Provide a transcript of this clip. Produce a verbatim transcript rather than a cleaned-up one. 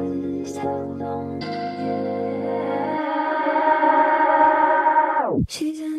been so long. Yeah. She's